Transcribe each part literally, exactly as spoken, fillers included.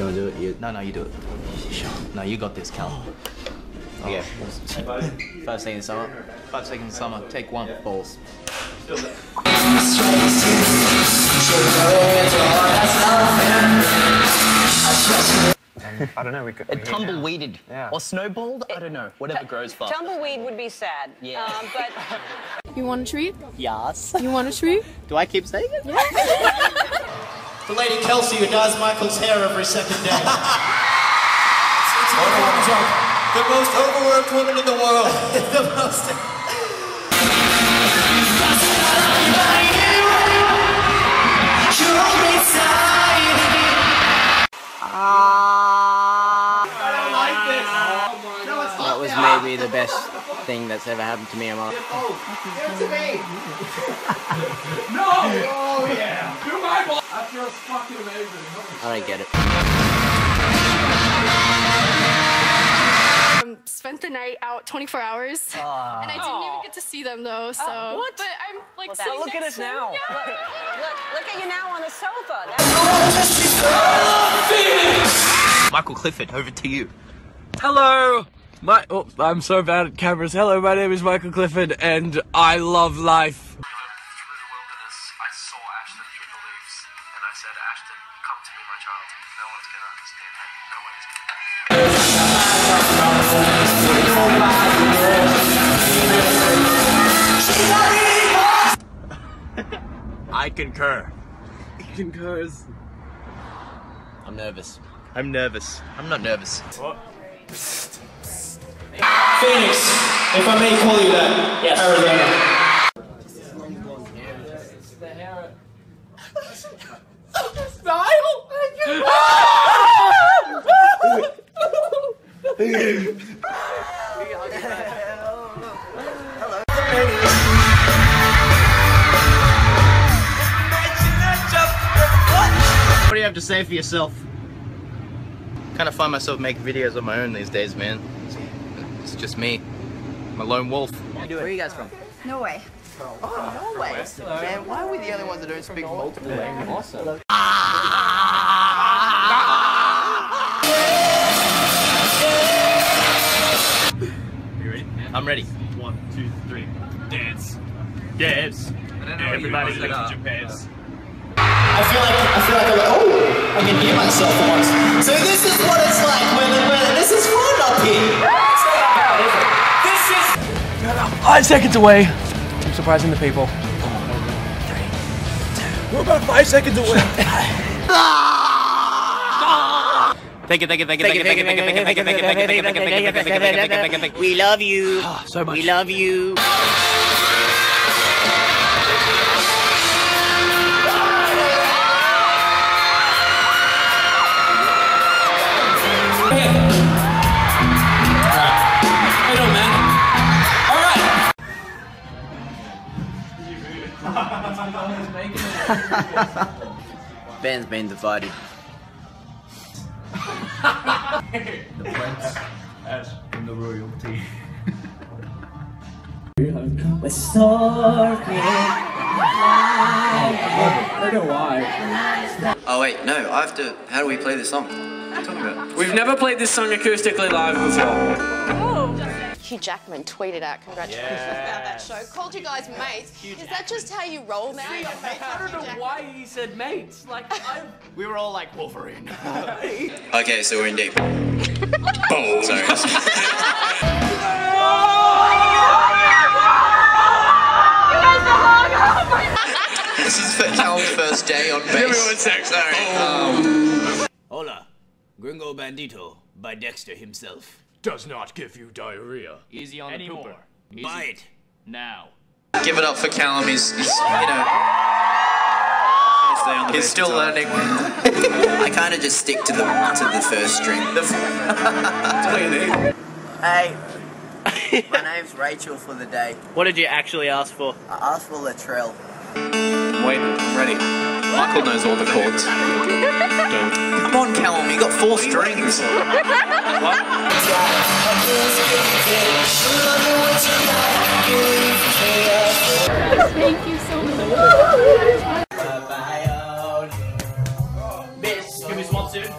You wanna do it? You... No, no, you do it. No, you got this, Calum. Oh. Yeah. Five seconds of summer. Five seconds of summer. Take one. Balls. I don't know. We could, it tumbleweeded yeah. or snowballed. It, I don't know. Whatever grows fast. Tumbleweed would be sad. Yeah. Um, but you want a treat? Yes. You want a treat? Do I keep saying it? Yeah. The lady Kelsey who dyes Michael's hair every second day. it's, it's oh. The most overworked woman in the world. the most. The best thing that's ever happened to me in my life. Oh, give it to me! No! Oh, yeah! Do my ball! That feels fucking amazing. I don't get it. Um, spent the night out twenty-four hours, oh. and I didn't oh. even get to see them though, so... Oh, what? But I'm, like, well, so look at us now. Yeah. Look, look, look at you now on the sofa. That's Michael Clifford, over to you. Hello! My, oh, I'm so bad at cameras. Hello, my name is Michael Clifford, and I love life. Through the wilderness, I saw Ashton through the leaves, and I said, Ashton, come to me, my child. No one's gonna understand how you. No one is gonna. I concur. He concurs. I'm nervous. I'm nervous. I'm not nervous. What? Phoenix, if I may call you that, yes. Arizona. Hello. What do you have to say for yourself? I kind of find myself making videos on my own these days, man. It's just me. I'm a lone wolf. Where are you guys from? Norway. Oh, Norway. Man, why are we the only ones that don't speak multiple languages? Awesome. You ready? I'm ready. One, two, three. Dance. Dance. Everybody likes like Japan. I feel like, I feel like I'm like, oh, I can hear myself for once. So this is what it's like when, when this is fun up here. Five seconds away from surprising the people. Three, two, we're about five seconds away. Thank you, thank you, thank you, thank you, thank you, thank you, thank you, thank you, thank you, we love you. So much. We love you. Band's been divided. The Prince as in the royalty. We're stalking. I don't know why. Oh wait, no, I have to. How do we play this song? What are you talking about? We've never played this song acoustically live before. Jackman tweeted out congratulations yes. about that show, called you guys mates. Huge Is that just how you roll now? See, I don't know Jackman. Why he said mates. Like, I'm... we were all like Wolverine. Okay, so we're in deep. Boom. Sorry. This is for our first day on base. Everyone's sick. Sorry. Um... Hola, Gringo Bandito by Dexter himself. Does not give you diarrhea. Easy on anymore. The pooper. Buy it. Now. Give it up for Calum. He's, he's you know, he's still learning. I kind of just stick to the to the first string. Hey, my name's Rachel for the day. What did you actually ask for? I asked for the trill. Wait, I'm ready. Michael knows all the chords. Come on, Calum, you got four strings. What? Thank you so much. Miss, can we swap soon?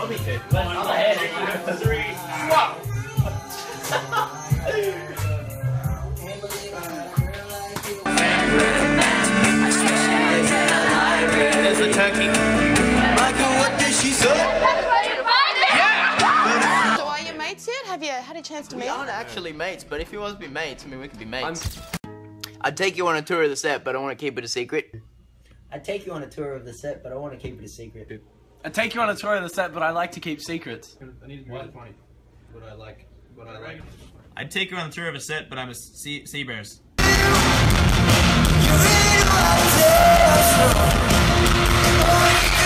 Let me see. One, I'm ahead. Two, three. Swap. It's a turkey. Michael, what did she say? Yeah. So are you mates yet? Have you had a chance to meet? We aren't actually mates, but if you want to be mates, I mean, we could be mates. I'm... I'd take you on a tour of the set, but I want to keep it a secret. I'd take you on a tour of the set, but I want to keep it a secret. I'd take you on a tour of the set, but I like to keep secrets. I need to be funny. What I like. What I like. I'd take you on a tour of a set, but I'm a sea, sea bears.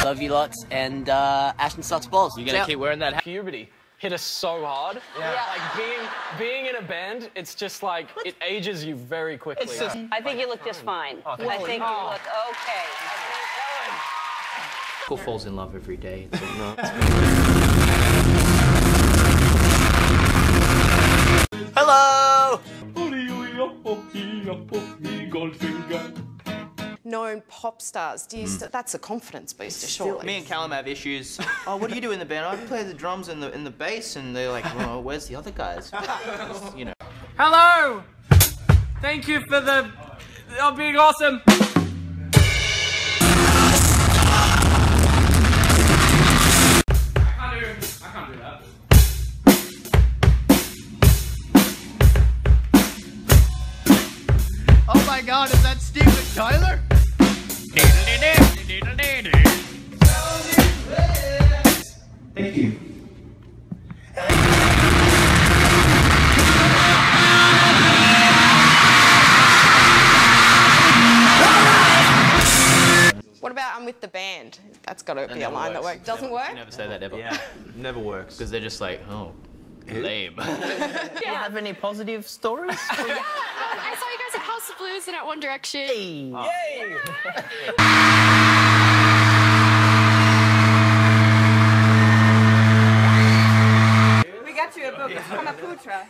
Love you lots, and uh, Ashton sucks balls. You gotta yeah. keep wearing that. Puberty hit us so hard. Yeah. yeah. Like being being in a band, it's just like what? It ages you very quickly. It's just, yeah. I think you look just fine. Oh, I think oh. you look okay. Michael falls in love every day. It's like, no, it's hello. Known pop stars. Do you mm. That's a confidence booster, surely. Me and Calum have issues. Oh, what do you do in the band? I play the drums and the in the bass, and they're like, well, where's the other guys? Just, you know. Hello. Thank you for the oh, being awesome. God, is that Steven Tyler? Thank you. What about I'm with the band? That's got to be a line works. that works. Doesn't never, work? Never say that ever. Yeah, never works. Because they're just like, oh, lame. Yeah. Do you have any positive stories? I saw you guys at House of Blues and at One Direction. Hey. Oh. Yay! We got you a book, Kamaputra.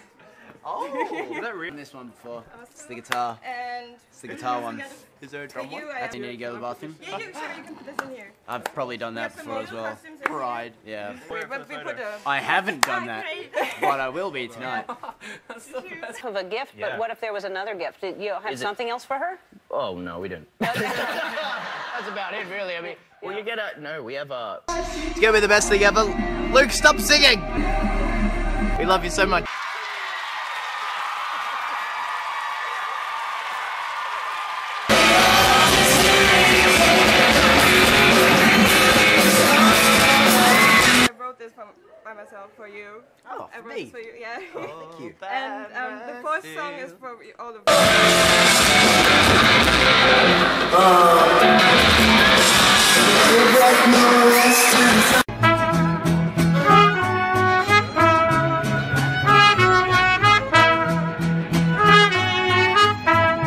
Oh, is that real? This one before. Awesome. It's the guitar. And it's the guitar one. Is there a drum one? Do you need to go to the bathroom? Yeah, you, sure, you can put this in here. I've probably done that before as well. Bride, yeah. We, we put a... I haven't done that, but I will be tonight. That's of a gift, but what if there was another gift? Did you have Is something it... else for her? Oh, no, we didn't. That's about it, really. I mean, well, you get a... No, we have a... It's going to be the best thing ever. Luke, stop singing! We love you so much. For you. Oh, for me. For you, yeah. Oh, thank you. And um, the fourth song is for all of you. Oh.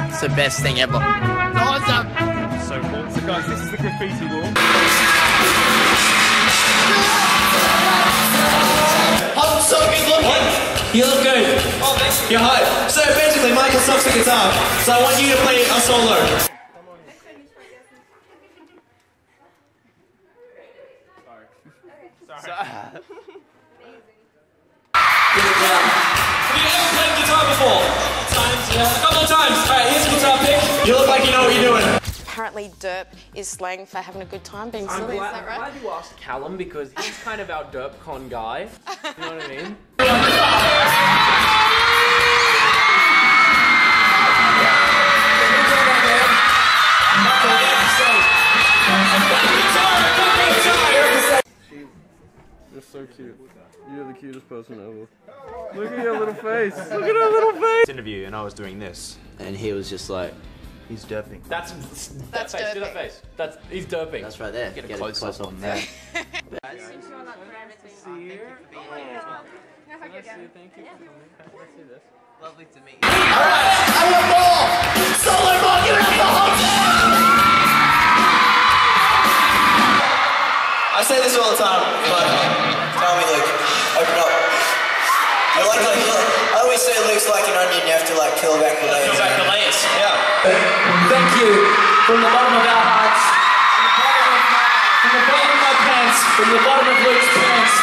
It's the best thing ever. Awesome. So cool. So guys, this is the graffiti wall. I'm so good looking. What? You look good. Oh, thanks. You're hot. So basically, Michael sucks the guitar. So I want you to play a solo. Sorry. Sorry. Amazing. Have you ever played guitar before? Times, yeah. A couple of times. All right, here's a guitar pick. You look like you know what you're doing. Apparently, derp is slang for having a good time, being silly, is that right? I'm glad you asked Calum, because he's kind of our derp con guy. You know what I mean? You're so cute. You're the cutest person ever. Look at your little face. Look at her little face. Interview, and I was doing this, and he was just like. He's derping. That's that face. Do that face. That's he's derping. That's right there. Get a Get close, close up on there. Guys. Thank you. Lovely to meet you. All right, I want more. Solo Mark, you have the whole. I say this all the time, but tell me, Luke, open up. You're like, like you're, I always say Luke's like an onion. You have to like peel back the layers. Peel back the layers. Yeah. Thank you from the bottom of our hearts, from the bottom of my, from the bottom of my pants. pants, from the bottom of Luke's pants,